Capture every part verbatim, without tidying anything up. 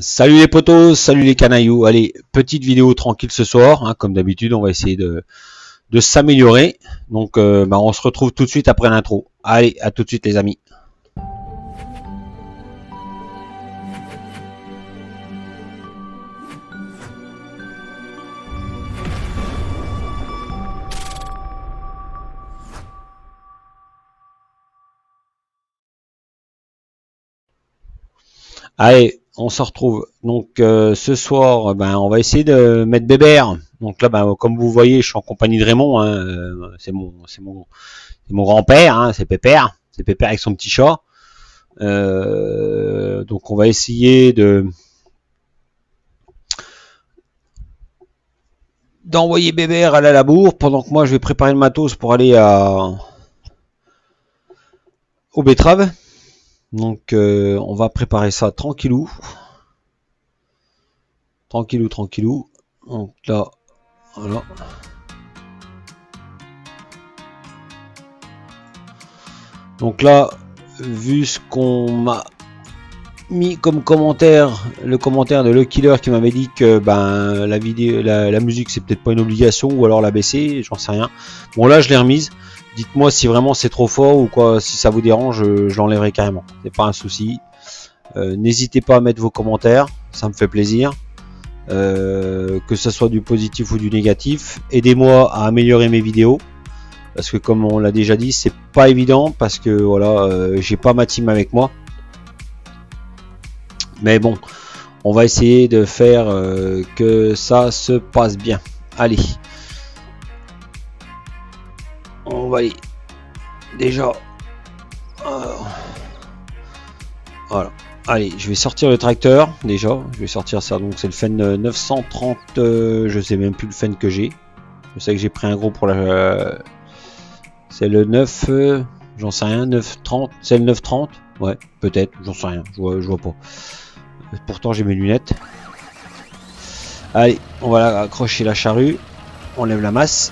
Salut les potos, salut les canailloux. Allez, petite vidéo tranquille ce soir, hein, comme d'habitude on va essayer de, de s'améliorer. Donc euh, bah, on se retrouve tout de suite après l'intro. Allez, à tout de suite les amis. Allez, on se retrouve. Donc euh, ce soir, ben, on va essayer de mettre Bébert. Donc là, ben, comme vous voyez, je suis en compagnie de Raymond. Hein, euh, c'est mon, c'est mon, c'est mon grand-père. Hein, c'est Pépère. C'est Pépère avec son petit chat. Euh, donc on va essayer de d'envoyer Bébert à la labour pendant que moi je vais préparer le matos pour aller à aux betteraves. Donc euh, on va préparer ça tranquillou. Tranquillou, tranquillou. Donc là, voilà. Donc là, vu ce qu'on m'a mis comme commentaire, le commentaire de Le Killer qui m'avait dit que ben la vidéo, la, la musique c'est peut-être pas une obligation, ou alors la baisser, j'en sais rien. Bon là je l'ai remise. Dites-moi si vraiment c'est trop fort ou quoi, si ça vous dérange, je, je l'enlèverai carrément. C'est pas un souci. Euh, n'hésitez pas à mettre vos commentaires, ça me fait plaisir. Euh, que ce soit du positif ou du négatif. Aidez-moi à améliorer mes vidéos. Parce que comme on l'a déjà dit, c'est pas évident parce que voilà, euh, j'ai pas ma team avec moi. Mais bon, on va essayer de faire euh, que ça se passe bien. Allez. On va aller déjà. Alors. Voilà. Allez, je vais sortir le tracteur déjà. Je vais sortir ça. Donc c'est le F E N neuf cent trente. Euh, je sais même plus le F E N que j'ai. Je sais que j'ai pris un gros pour la. Euh, c'est le neuf. Euh, j'en sais rien. neuf trente. C'est le neuf trente. Ouais, peut-être. J'en sais rien. Je vois, je vois pas. Pourtant j'ai mes lunettes. Allez, on va accrocher la charrue. On lève la masse.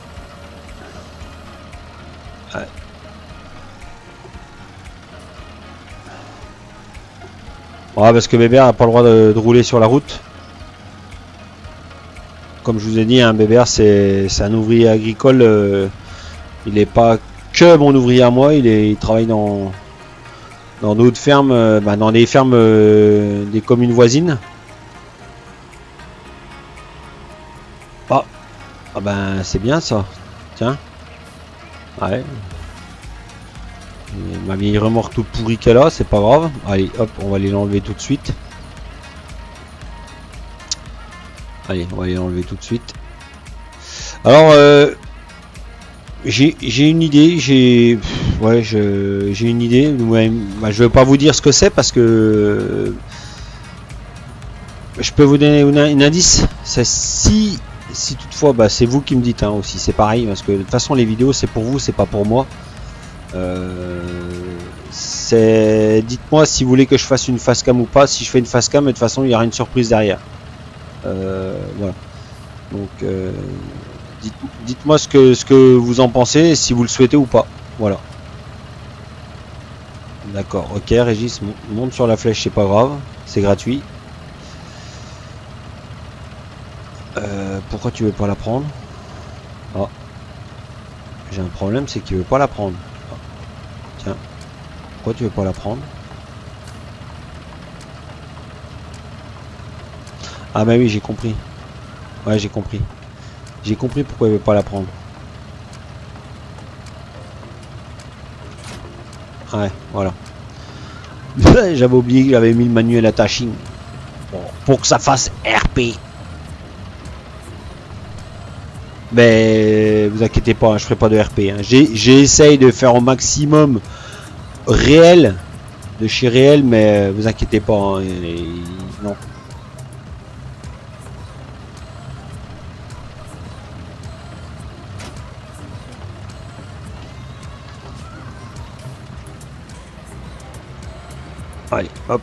Ouais, parce que Bébert n'a pas le droit de, de rouler sur la route. Comme je vous ai dit, hein, Bébert c'est un ouvrier agricole. Euh, il n'est pas que mon ouvrier à moi, il, est, il travaille dans dans d'autres fermes, euh, bah, dans des fermes euh, des communes voisines. Ah, ah ben c'est bien ça. Tiens. Ouais. Et ma vieille remorque tout pourrie qu'elle a, c'est pas grave. Allez, hop, on va aller l'enlever tout de suite. Allez, on va aller l'enlever tout de suite. Alors, euh, j'ai une idée. J'ai, ouais, j'ai une idée. Ouais, bah, je ne veux pas vous dire ce que c'est parce que euh, je peux vous donner une, une indice. C'est si, si toutefois, bah, c'est vous qui me dites hein, aussi. C'est pareil parce que de toute façon, les vidéos, c'est pour vous, c'est pas pour moi. Euh, dites-moi si vous voulez que je fasse une face cam ou pas. Si je fais une face cam, de toute façon il y aura une surprise derrière. Euh, voilà. Donc euh, dites, dites-moi ce que ce que vous en pensez, si vous le souhaitez ou pas. Voilà. D'accord. Ok, Régis monte sur la flèche, c'est pas grave, c'est gratuit. Euh, pourquoi tu veux pas la prendre? Ah. J'ai un problème, c'est qu'il veut pas la prendre. Tu veux pas la prendre? Ah bah oui, j'ai compris. Ouais, j'ai compris. J'ai compris pourquoi il veut pas la prendre. Ouais, voilà. J'avais oublié que j'avais mis le manuel attaching. Bon, pour que ça fasse R P. Mais vous inquiétez pas, hein, je ferai pas de R P. Hein. J'essaye de faire au maximum réel de chez réel, mais vous inquiétez pas hein, et, et, non. Allez hop,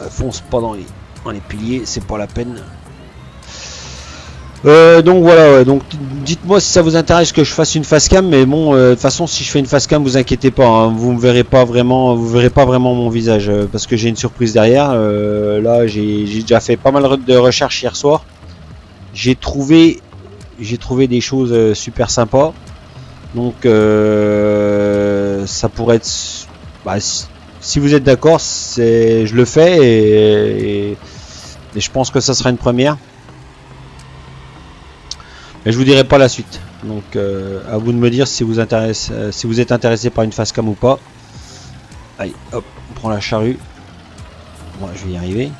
euh, fonce pas dans les, dans les piliers, c'est pas la peine. Euh, donc voilà, ouais, donc dites-moi si ça vous intéresse que je fasse une face cam, mais bon, euh, de toute façon, si je fais une face cam, vous inquiétez pas, hein, vous ne verrez pas vraiment, vous verrez pas vraiment mon visage, euh, parce que j'ai une surprise derrière. Euh, là, j'ai déjà fait pas mal de recherches hier soir. J'ai trouvé, j'ai trouvé des choses euh, super sympas. Donc, euh, ça pourrait être, bah, si vous êtes d'accord, c'est, je le fais et, et, et je pense que ça sera une première. Mais je vous dirai pas la suite. Donc, euh, à vous de me dire si vous intéresse, euh, si vous êtes intéressé par une face cam ou pas. Allez, hop, on prend la charrue. Moi, bon, je vais y arriver.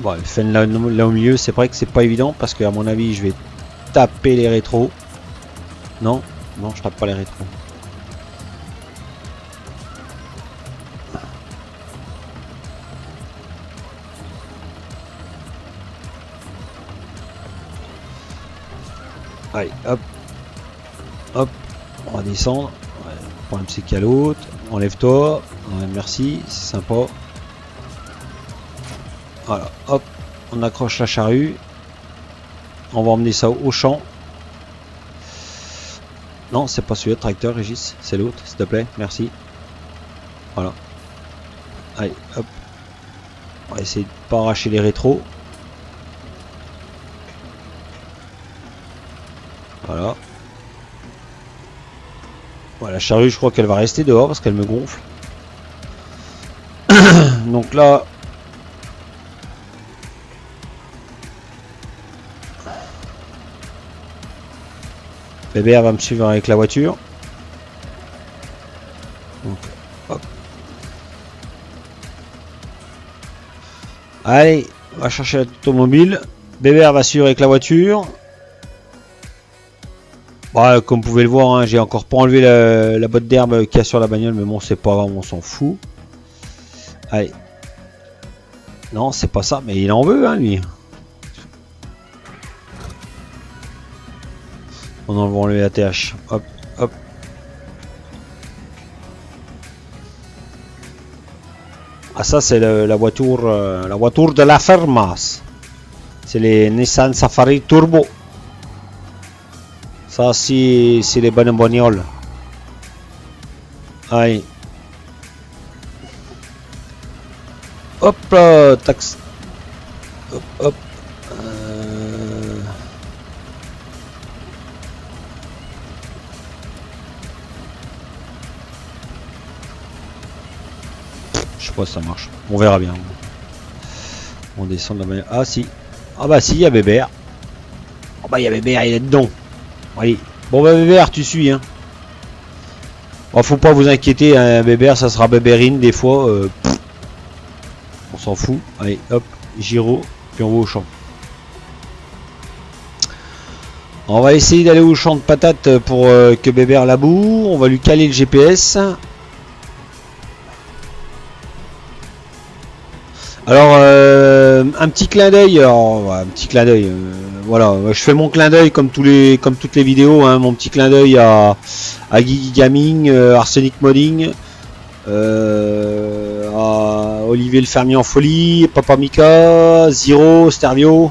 Bon, le F E N là, là au milieu, c'est vrai que c'est pas évident parce que à mon avis, je vais taper les rétros. Non, non, je tape pas les rétros. Allez, hop, hop, on va descendre. Ouais, le problème c'est qu'il y a l'autre. Enlève-toi. Ouais, merci, c'est sympa. Voilà, hop, on accroche la charrue. On va emmener ça au champ. Non, c'est pas celui-là, tracteur, Régis, c'est l'autre, s'il te plaît, merci. Voilà. Allez, hop. On va essayer de ne pas arracher les rétros. Voilà. Voilà, la charrue, je crois qu'elle va rester dehors parce qu'elle me gonfle. Donc là, Bébert va me suivre avec la voiture. Donc, hop. Allez, on va chercher l'automobile. Bébert va suivre avec la voiture. Bah, comme vous pouvez le voir, hein, j'ai encore pas enlevé la, la botte d'herbe qu'il y a sur la bagnole, mais bon, c'est pas grave, on s'en fout. Allez. Non, c'est pas ça, mais il en veut, hein, lui. On enlevant le A T H. Hop, hop. Ah, ça, c'est la voiture, euh, la voiture de la fermasse. C'est les Nissan Safari Turbo. Ça, si, c'est les bonnes bagnoles. Allez. Hop là, taxe. Hop, hop. Euh... Je sais pas si ça marche. On verra bien. On descend de la manière. Ah, si. Ah, bah, si, il y a Bébert. Ah, bah, il y a Bébert, il est dedans. Allez. Bon bah Bébert, tu suis hein. Bon, faut pas vous inquiéter, hein, Bébert, ça sera Bébérine des fois. Euh, on s'en fout. Allez, hop, Giro, puis on va au champ. On va essayer d'aller au champ de patates pour euh, que Bébert laboure. On va lui caler le G P S. Alors euh, un petit clin d'œil, un petit clin d'œil. Euh, voilà, je fais mon clin d'œil comme tous les, comme toutes les vidéos, hein, mon petit clin d'œil à, à Guigui Gaming, euh, Arsenic Modding, euh, à Olivier le Fermier en folie, Papa Micka, Zéro, Stervio.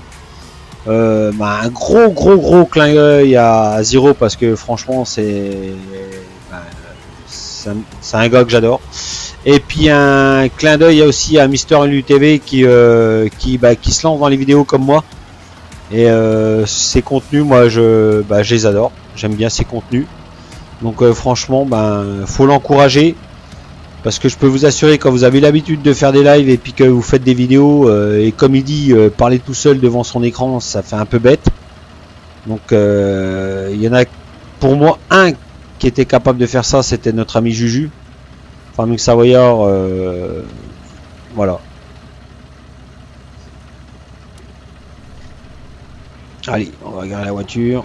Euh, bah, un gros gros gros clin d'œil à, à Zéro parce que franchement c'est, bah, c'est un, un gars que j'adore. Et puis un clin d'œil aussi à Mister Lutv qui euh, qui, bah, qui se lance dans les vidéos comme moi. Et euh, ses contenus, moi je, bah, je les adore. J'aime bien ses contenus. Donc euh, franchement, bah, faut l'encourager. Parce que je peux vous assurer, quand vous avez l'habitude de faire des lives et puis que vous faites des vidéos, euh, et comme il dit, euh, parler tout seul devant son écran, ça fait un peu bête. Donc il euh, y en a, pour moi, un qui était capable de faire ça, c'était notre ami Juju. Farming Savoyard, euh, voilà. Allez, on va garer la voiture.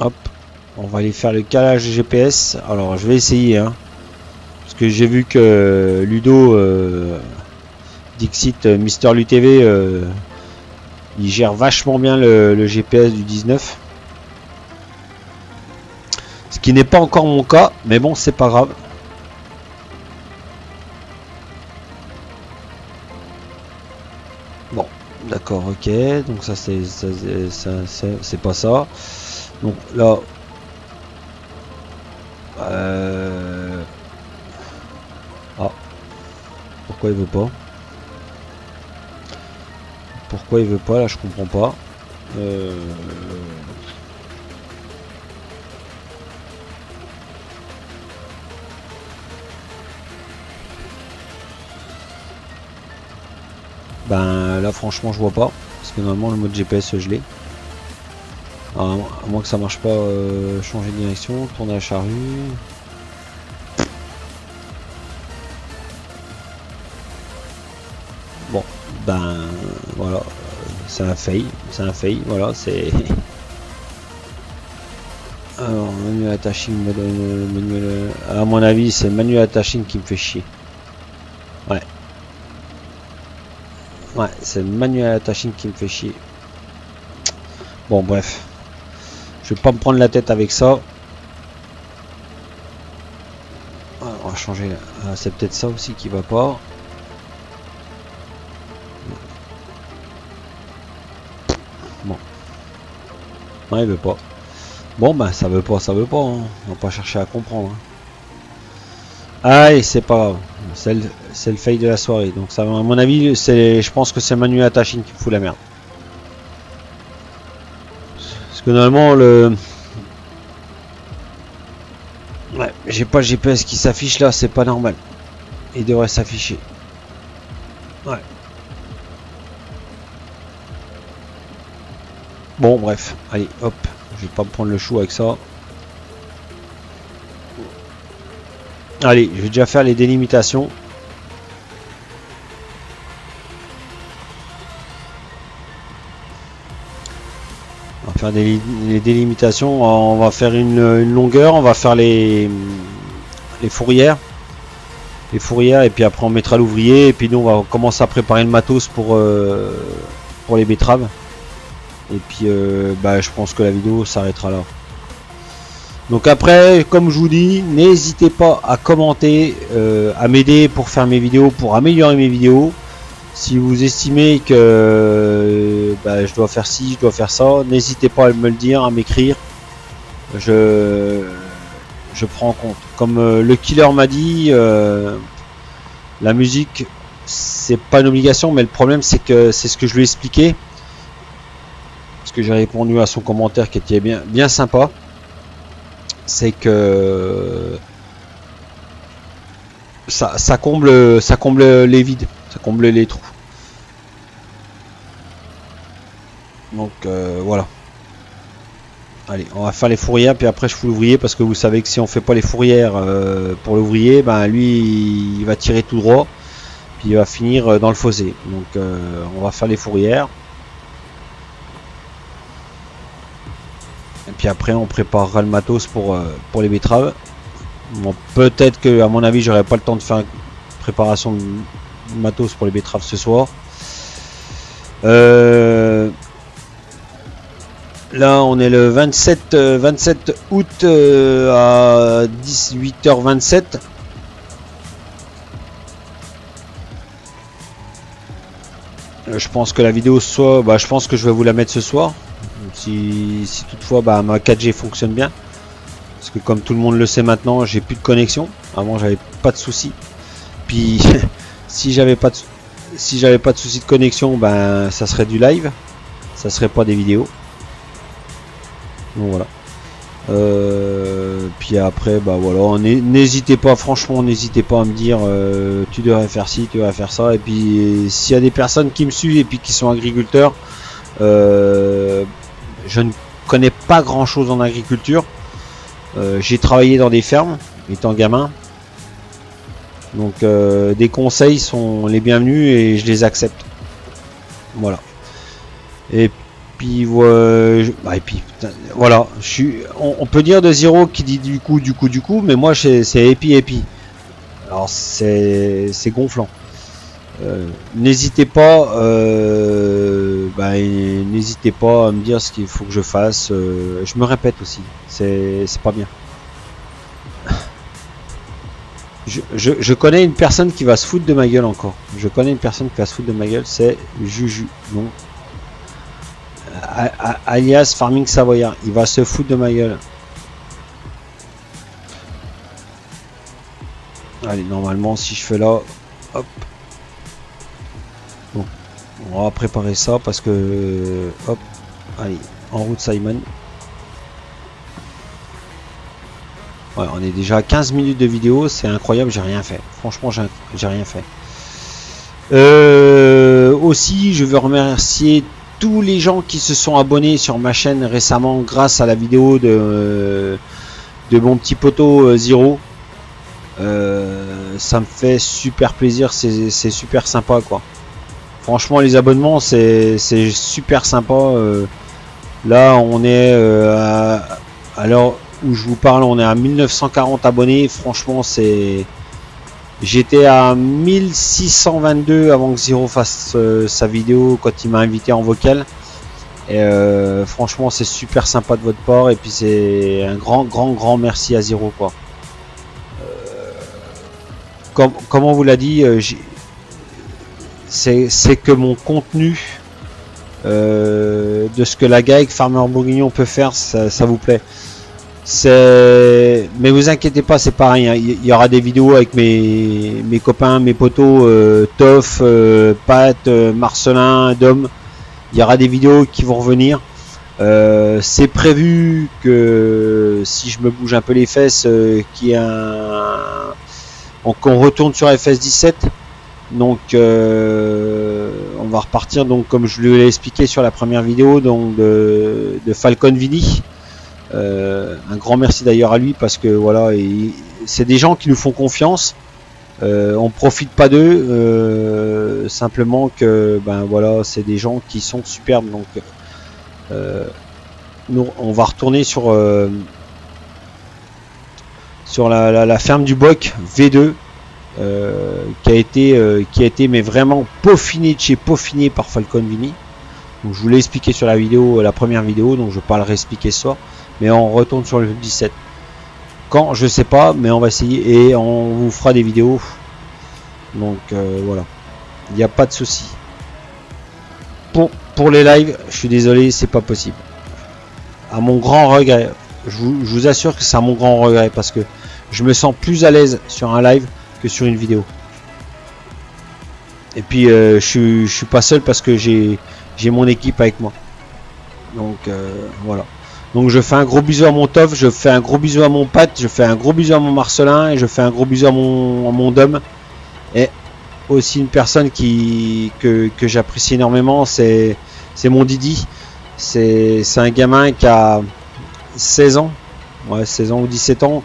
Hop, on va aller faire le calage G P S. Alors, je vais essayer, hein, parce que j'ai vu que Ludo, euh, Dixit, euh, Mister Lutv, euh, il gère vachement bien le, le G P S du dix-neuf. Ce qui n'est pas encore mon cas, mais bon, c'est pas grave. D'accord, ok. Donc ça c'est c'est pas ça. Donc là. Euh... Ah. Pourquoi il veut pas? Pourquoi il veut pas là, je comprends pas. Euh... Ben là franchement je vois pas, parce que normalement le mode G P S je l'ai. À moins que ça marche pas, euh, changer de direction, tourner à la charrue. Bon, ben voilà, c'est un fail, c'est un fail, voilà, c'est... Alors, menu attaching, menu, menu, à mon avis c'est le menu attaching qui me fait chier. Ouais. Ouais, c'est le manuel attaching qui me fait chier. Bon, bref. Je vais pas me prendre la tête avec ça. Alors, on va changer. Ah, c'est peut-être ça aussi qui va pas. Bon. Non, il veut pas. Bon, ben, ça veut pas, ça veut pas. Hein. On va pas chercher à comprendre. Hein. Allez, c'est pas grave, c'est le, le fail de la soirée, donc ça, à mon avis, je pense que c'est Manu Attaching qui me fout la merde. Parce que normalement, le... Ouais, j'ai pas le G P S qui s'affiche là, c'est pas normal. Il devrait s'afficher. Ouais. Bon, bref, allez, hop, je vais pas me prendre le chou avec ça. Allez, je vais déjà faire les délimitations. On va faire des, les délimitations. On va faire une, une longueur. On va faire les, les fourrières. Les fourrières. Et puis après, on mettra l'ouvrier. Et puis nous, on va commencer à préparer le matos pour, euh, pour les betteraves. Et puis, euh, bah, je pense que la vidéo s'arrêtera là. Donc après, comme je vous dis, n'hésitez pas à commenter, euh, à m'aider pour faire mes vidéos, pour améliorer mes vidéos. Si vous estimez que euh, bah, je dois faire ci, je dois faire ça, n'hésitez pas à me le dire, à m'écrire. Je, je prends en compte. Comme euh, le killer m'a dit, euh, la musique, c'est pas une obligation, mais le problème c'est que c'est ce que je lui ai expliqué. Parce que j'ai répondu à son commentaire qui était bien, bien sympa. C'est que ça, ça comble ça comble les vides, ça comble les trous. Donc euh, voilà. Allez, on va faire les fourrières, puis après je fous l'ouvrier, parce que vous savez que si on fait pas les fourrières euh, pour l'ouvrier, ben lui il va tirer tout droit, puis il va finir dans le fossé. Donc euh, on va faire les fourrières. Et puis après on préparera le matos pour, euh, pour les betteraves. Bon, peut-être que à mon avis j'aurai pas le temps de faire une préparation de matos pour les betteraves ce soir. Euh... Là on est le vingt-sept août euh, à dix-huit heures vingt-sept. Euh, je pense que la vidéo soit... Bah, je pense que je vais vous la mettre ce soir. Si, si toutefois bah, ma quatre G fonctionne bien, parce que comme tout le monde le sait maintenant, j'ai plus de connexion. Avant j'avais pas de soucis, puis si j'avais pas de, si j'avais pas de soucis de connexion, ben ça serait du live, ça serait pas des vidéos. Donc voilà. Euh, puis après bah voilà, n'hésitez pas, franchement n'hésitez pas à me dire euh, tu devrais faire ci, tu devrais faire ça. Et puis s'il y a des personnes qui me suivent et puis qui sont agriculteurs, euh, je ne connais pas grand chose en agriculture. Euh, j'ai travaillé dans des fermes étant gamin, donc euh, des conseils sont les bienvenus et je les accepte. Voilà. Et puis, euh, je, bah, et puis putain, voilà, je suis, on, on peut dire de Zéro qui dit du coup, du coup, du coup, mais moi c'est épi épi. Alors c'est gonflant. Euh, n'hésitez pas, euh, bah, n'hésitez pas à me dire ce qu'il faut que je fasse. Euh, je me répète aussi, c'est pas bien. Je, je, je connais une personne qui va se foutre de ma gueule encore. Je connais une personne qui va se foutre de ma gueule, c'est Juju. Donc alias Farming Savoyard. Il va se foutre de ma gueule. Allez, normalement, si je fais là, hop. Bon, on va préparer ça parce que, hop, allez, en route Simon. Ouais, on est déjà à quinze minutes de vidéo, c'est incroyable, j'ai rien fait. Franchement, j'ai rien fait. Euh, aussi, je veux remercier tous les gens qui se sont abonnés sur ma chaîne récemment grâce à la vidéo de, de mon petit poteau Zéro. Euh, ça me fait super plaisir, c'est super sympa quoi. Franchement, les abonnements, c'est super sympa. Euh, là, on est euh, à, à l'heure où je vous parle, on est à mille neuf cent quarante abonnés. Franchement, c'est. J'étais à mille six cent vingt-deux avant que Zéro fasse euh, sa vidéo quand il m'a invité en vocal. Et euh, franchement, c'est super sympa de votre part. Et puis, c'est un grand, grand, grand merci à Zéro quoi. Comme, comme on vous l'a dit, euh, c'est que mon contenu euh, de ce que la GAEC Farmer Bourguignon peut faire, ça, ça vous plaît. Mais vous inquiétez pas, c'est pareil. Hein. Il y aura des vidéos avec mes, mes copains, mes potos, euh, Tof, euh, Pat, euh, Marcelin, Dom. Il y aura des vidéos qui vont revenir. Euh, c'est prévu que si je me bouge un peu les fesses, euh, qu'il y ait un... Donc on retourne sur F S dix-sept, donc euh, on va repartir, donc comme je l'ai expliqué sur la première vidéo, donc de, de Falcon Vini. Euh, un grand merci d'ailleurs à lui parce que voilà, c'est des gens qui nous font confiance, euh, on profite pas d'eux, euh, simplement que ben voilà, c'est des gens qui sont superbes, donc euh, nous on va retourner sur... Euh, sur la, la, la ferme du Boc V deux euh, qui a été euh, qui a été mais vraiment peaufiné de chez peaufiné par Falcon Vini. Donc je vous l'ai expliqué sur la vidéo, la première vidéo, donc je ne vais pas le réexpliquer ce soir, mais on retourne sur le dix-sept. Quand, je sais pas, mais on va essayer et on vous fera des vidéos. Donc euh, voilà, il n'y a pas de souci. Pour, pour les lives, je suis désolé, c'est pas possible. À mon grand regret. Je vous, je vous assure que c'est à mon grand regret parce que je me sens plus à l'aise sur un live que sur une vidéo. Et puis euh, je, je suis pas seul parce que j'ai j'ai mon équipe avec moi. Donc euh, voilà. Donc je fais un gros bisou à mon Tof, je fais un gros bisou à mon Pat, je fais un gros bisou à mon Marcelin et je fais un gros bisou à mon, à mon Dom. Et aussi une personne qui que, que j'apprécie énormément, c'est c'est mon Didi. C'est c'est un gamin qui a seize ans, ouais, seize ans ou dix-sept ans,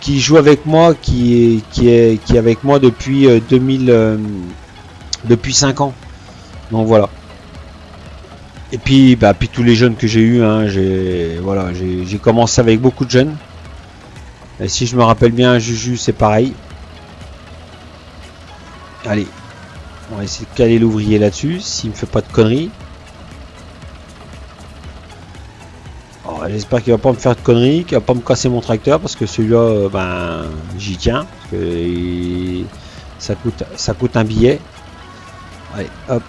qui joue avec moi, qui est, qui est, qui est avec moi depuis deux mille, euh, depuis cinq ans. Donc voilà. Et puis, bah, puis tous les jeunes que j'ai eu, hein, j'ai voilà, j'ai, j'ai commencé avec beaucoup de jeunes. Et si je me rappelle bien, Juju, c'est pareil. Allez, on va essayer de caler l'ouvrier là-dessus, s'il me fait pas de conneries. J'espère qu'il va pas me faire de conneries, qu'il va pas me casser mon tracteur parce que celui-là, ben, j'y tiens. Parce que il... ça coûte, ça coûte un billet. Allez, hop.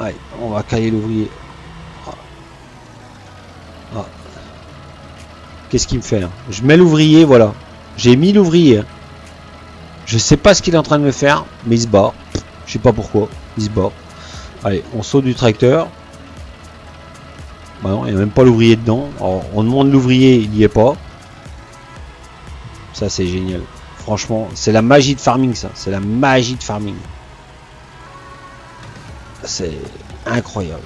Allez, on va cailler l'ouvrier. Oh. Oh. Qu'est-ce qu'il me fait là? Je mets l'ouvrier, voilà. J'ai mis l'ouvrier. Je sais pas ce qu'il est en train de me faire, mais il se bat. Je sais pas pourquoi. Il se bat. Allez, on saute du tracteur. Bah non, il n'y a même pas l'ouvrier dedans. Alors, on demande l'ouvrier, il n'y est pas. Ça, c'est génial. Franchement, c'est la magie de farming, ça. C'est la magie de farming. C'est incroyable.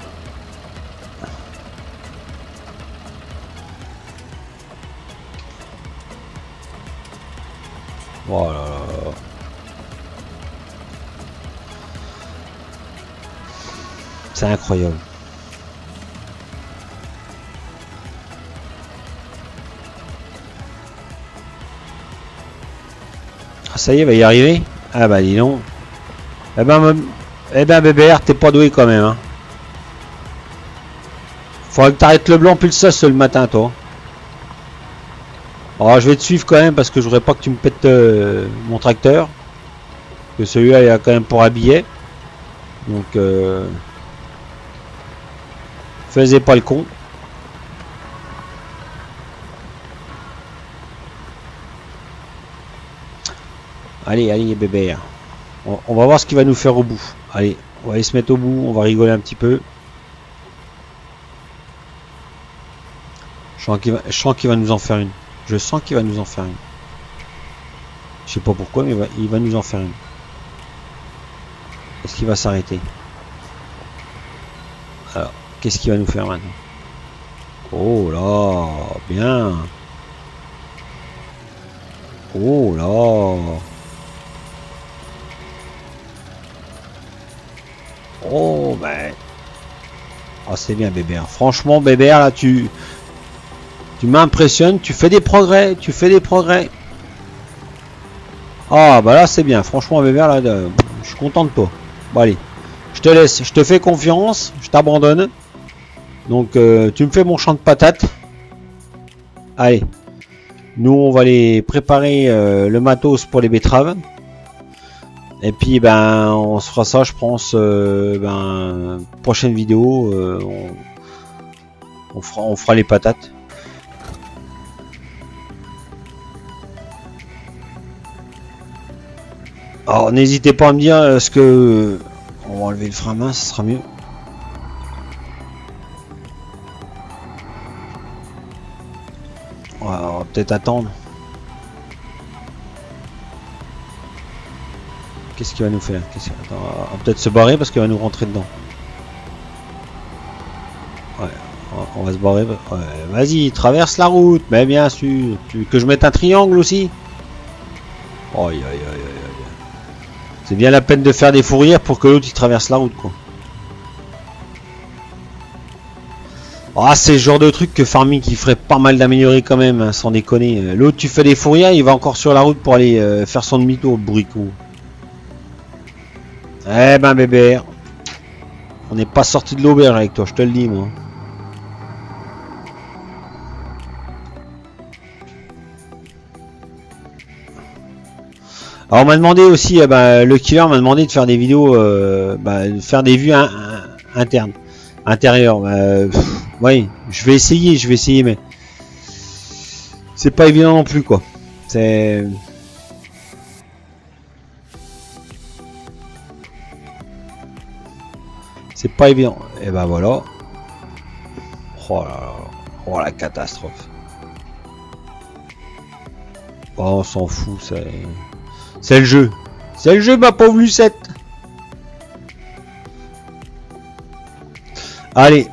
Voilà. C'est incroyable. Ah, ça y est, va y arriver. Ah bah dis donc. Eh ben, eh ben Bébert, t'es pas doué quand même. Hein. Faudrait que t'arrêtes le blanc pulsace le matin, toi. Alors je vais te suivre quand même parce que je voudrais pas que tu me pètes euh, mon tracteur. Que celui-là, il a quand même pour un billet. Donc, euh, faisais pas le con. Allez, allez, Bébert. On, on va voir ce qu'il va nous faire au bout. Allez, on va aller se mettre au bout. On va rigoler un petit peu. Je sens qu'il va, je sens qu'il va nous en faire une. Je sens qu'il va nous en faire une. Je sais pas pourquoi, mais il va, il va nous en faire une. Est-ce qu'il va s'arrêter? Alors, qu'est-ce qu'il va nous faire maintenant? Oh là, bien. Oh là. Oh ben. Oh, c'est bien, Bébert. Franchement, Bébert, là, tu... Tu m'impressionnes, tu fais des progrès, tu fais des progrès. Ah bah là c'est bien, franchement Bébert, là, de... je suis content de toi. Bon allez, je te laisse, je te fais confiance, je t'abandonne. Donc euh, tu me fais mon champ de patates. Allez, nous on va aller préparer euh, le matos pour les betteraves. Et puis ben on se fera ça, je pense, euh, ben prochaine vidéo, euh, on... On, fera, on fera les patates. Alors n'hésitez pas à me dire euh, ce que... On va enlever le frein main, ça sera mieux. Ouais, on va peut-être attendre. Qu'est-ce qu'il va nous faire? Qu'est-ce qu'il... Attends, on va peut-être se barrer parce qu'il va nous rentrer dedans. Ouais, on va se barrer. Ouais, vas-y, traverse la route, mais bien sûr. Tu veux que je mette un triangle aussi? Aïe aïe aïe. C'est bien la peine de faire des fourrières pour que l'autre il traverse la route quoi. Ah oh, c'est le genre de truc que Farming qui ferait pas mal d'améliorer quand même, hein, sans déconner. L'autre tu fais des fourrières, il va encore sur la route pour aller euh, faire son demi-tour le bricot. Eh ben Bébert, on n'est pas sorti de l'auberge avec toi, je te le dis moi. Alors on m'a demandé aussi, eh ben, le killer m'a demandé de faire des vidéos, euh, bah, de faire des vues in, in, internes, intérieures. Bah, pff, oui, je vais essayer, je vais essayer, mais c'est pas évident non plus quoi. C'est. C'est pas évident. Et ben voilà. Oh là là, oh la catastrophe. Oh, on s'en fout, c'est. C'est le jeu. C'est le jeu, ma pauvre Lucette. Allez.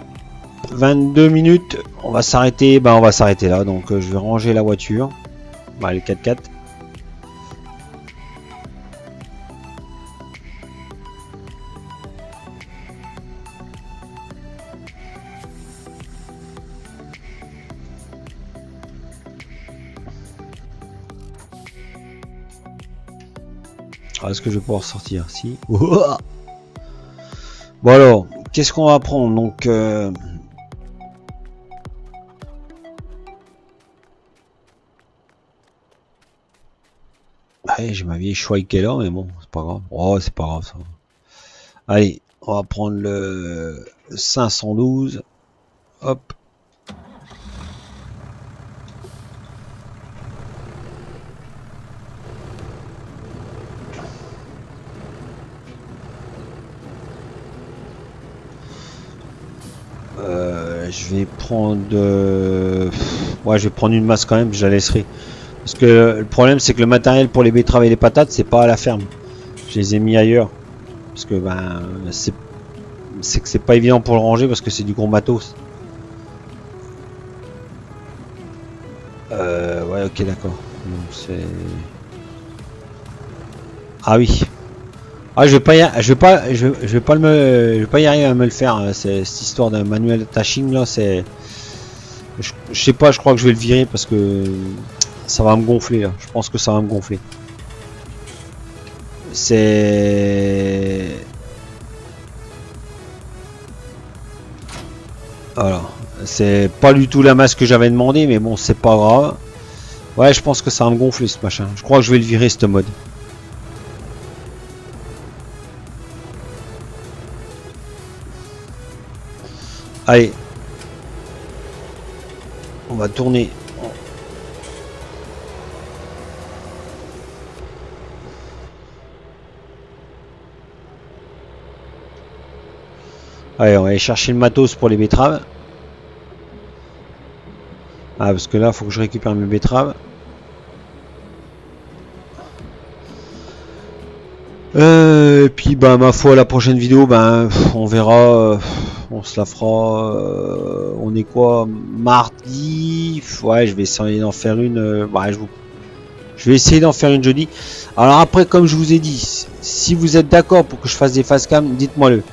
vingt-deux minutes. On va s'arrêter. Ben, on va s'arrêter là. Donc, euh, je vais ranger la voiture. Ben, le quatre quatre. Est-ce que je vais pouvoir sortir? Si. Bon alors, qu'est-ce qu'on va prendre? Donc, euh... allez, j'ai ma vieille Schweik qui est là, mais bon, c'est pas grave. Oh, c'est pas grave ça. Allez, on va prendre le cinq cent douze. Hop. Je vais prendre euh... ouais, je vais prendre une masse quand même, je la laisserai. Parce que le problème c'est que le matériel pour les betteraves et les patates, c'est pas à la ferme. Je les ai mis ailleurs. Parce que ben c'est que c'est pas évident pour le ranger parce que c'est du gros matos. Euh, ouais ok d'accord. Ah oui. Ah je vais pas y... je vais pas je vais, je vais pas le me... je vais pas y arriver à me le faire hein. Cette histoire d'un manuel attaching là c'est je... je sais pas, je crois que je vais le virer parce que ça va me gonfler là. Je pense que ça va me gonfler. C'est voilà, c'est pas du tout la masse que j'avais demandé mais bon c'est pas grave. Ouais je pense que ça va me gonfler ce machin. Je crois que je vais le virer ce mode. Allez. On va tourner. Allez, on va aller chercher le matos pour les betteraves. Ah, parce que là, il faut que je récupère mes betteraves. Euh, et puis, bah, ma foi, la prochaine vidéo, ben, bah, on verra. On se la fera. Euh, on est quoi, mardi? Ouais, je vais essayer d'en faire une. Euh, bah, je, vous... je vais essayer d'en faire une jolie. Alors après, comme je vous ai dit, si vous êtes d'accord pour que je fasse des face cam, dites-moi-le.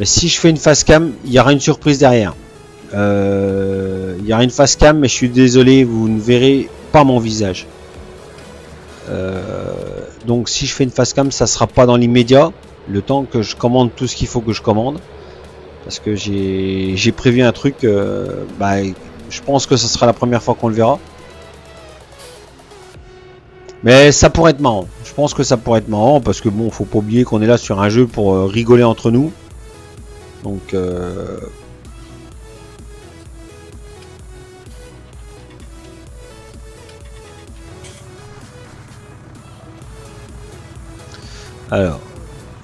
Mais si je fais une face cam, il y aura une surprise derrière. Euh, il y aura une face cam, mais je suis désolé, vous ne verrez pas mon visage. Euh, donc si je fais une face cam, ça sera pas dans l'immédiat, le temps que je commande tout ce qu'il faut que je commande. Parce que j'ai prévu un truc, euh, bah, je pense que ce sera la première fois qu'on le verra. Mais ça pourrait être marrant. Je pense que ça pourrait être marrant, parce que bon, faut pas oublier qu'on est là sur un jeu pour euh, rigoler entre nous. Donc, euh... alors,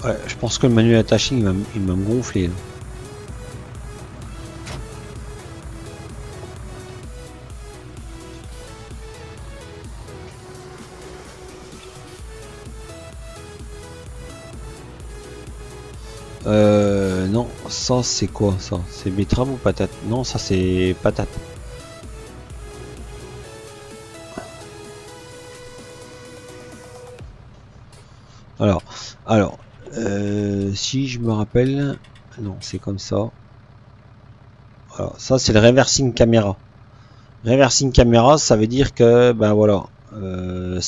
ouais, je pense que le manuel attaching, il va, il va me gonfler. Là. Euh, non, ça c'est quoi ça? C'est betterave ou patate? Non, ça c'est patate. Alors, alors, euh, si je me rappelle, non, c'est comme ça. Alors, ça c'est le reversing caméra. Reversing caméra, ça veut dire que, ben voilà. Euh,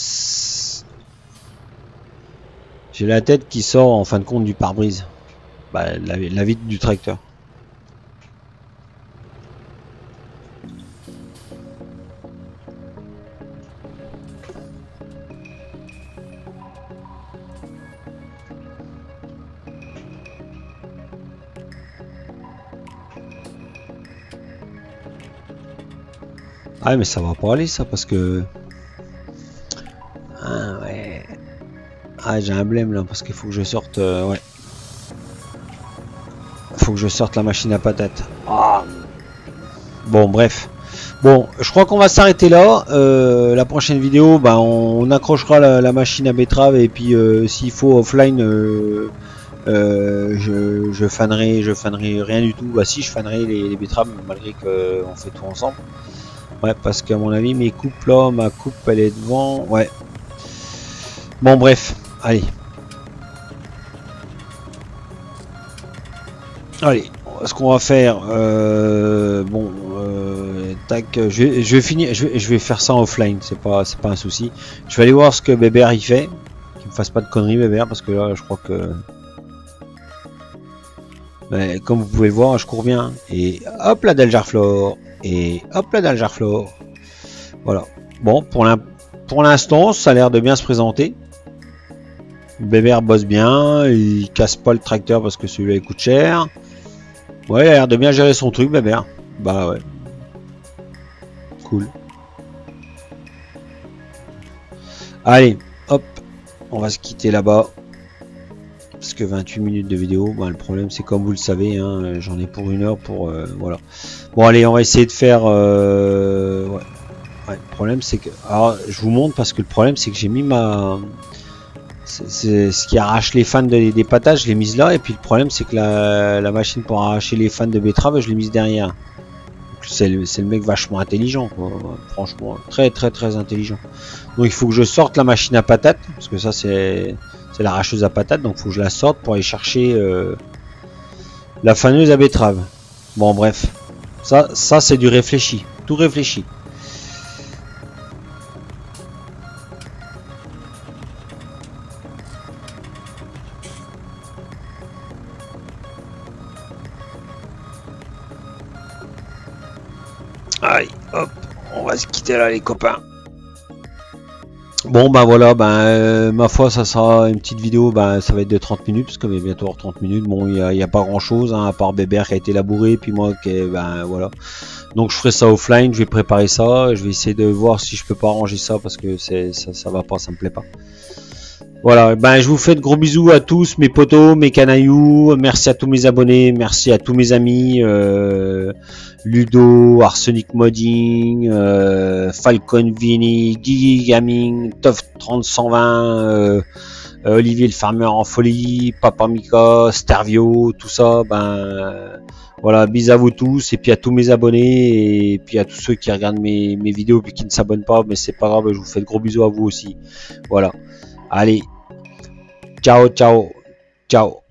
J'ai la tête qui sort en fin de compte du pare-brise. Bah, la, la vitre du tracteur. Ah mais ça va pas aller ça parce que... Ah ouais... Ah j'ai un blème là parce qu'il faut que je sorte... Euh, ouais. Faut que je sorte la machine à patates. Ah. Bon, bref. Bon, je crois qu'on va s'arrêter là. Euh, la prochaine vidéo, bah, on, on accrochera la, la machine à betterave et puis euh, s'il faut offline, euh, euh, je, je fanerai, je fanerai rien du tout. Bah si, je fanerai les, les betteraves malgré qu'on fait tout ensemble. Ouais, parce qu'à mon avis, mes coupes là, ma coupe elle est devant. Ouais. Bon, bref. Allez. Allez, ce qu'on va faire, euh, bon, euh, tac, je vais, je vais finir, je vais, je vais faire ça offline, c'est pas, c'est pas un souci. Je vais aller voir ce que Bébert il fait, qu'il me fasse pas de conneries Bébert, parce que là, je crois que, mais, comme vous pouvez le voir, je cours bien et hop la Daljarflore et hop la Daljarflore. Voilà. Bon, pour l'in, pour l'instant, ça a l'air de bien se présenter. Bébert bosse bien, il casse pas le tracteur parce que celui-là il coûte cher. Ouais, il a l'air de bien gérer son truc, Bébert. Bah ouais. Cool. Allez, hop. On va se quitter là-bas. Parce que vingt-huit minutes de vidéo, bah, le problème c'est comme vous le savez, hein, j'en ai pour une heure pour... Euh, voilà. Bon allez, on va essayer de faire... Euh, ouais. Ouais, le problème c'est que... Alors, je vous montre parce que le problème c'est que j'ai mis ma... C'est ce qui arrache les fans de, des patates, je l'ai mise là, et puis le problème c'est que la, la machine pour arracher les fans de betterave, je l'ai mise derrière. C'est le, le mec vachement intelligent, quoi. Franchement, très très très intelligent. Donc il faut que je sorte la machine à patates, parce que ça c'est l'arracheuse à patates, donc il faut que je la sorte pour aller chercher euh, la faneuse à betterave. Bon bref, ça, ça c'est du réfléchi, tout réfléchi. Allez, hop, on va se quitter là les copains. Bon ben voilà, ben euh, ma foi ça sera une petite vidéo, ben ça va être de trente minutes parce qu'on est bientôt hors trente minutes. Bon, il n'y a, y a pas grand chose hein, à part Bébert qui a été labouré, puis moi qui okay, ben voilà. Donc je ferai ça offline, je vais préparer ça, je vais essayer de voir si je peux pas arranger ça parce que c'est ça, ça va pas, ça me plaît pas. Voilà, ben je vous fais de gros bisous à tous mes potos, mes canailloux, merci à tous mes abonnés, merci à tous mes amis, euh, Ludo, Arsenic Modding, euh, Falcon Vini, Guigui Gaming, Tof trois cent vingt, euh, Olivier le Fermier en folie, Papa Micka, Stervio, tout ça, ben voilà, bis à vous tous, et puis à tous mes abonnés, et puis à tous ceux qui regardent mes, mes vidéos puis qui ne s'abonnent pas, mais c'est pas grave, je vous fais de gros bisous à vous aussi, voilà. Allez, ciao, ciao, ciao.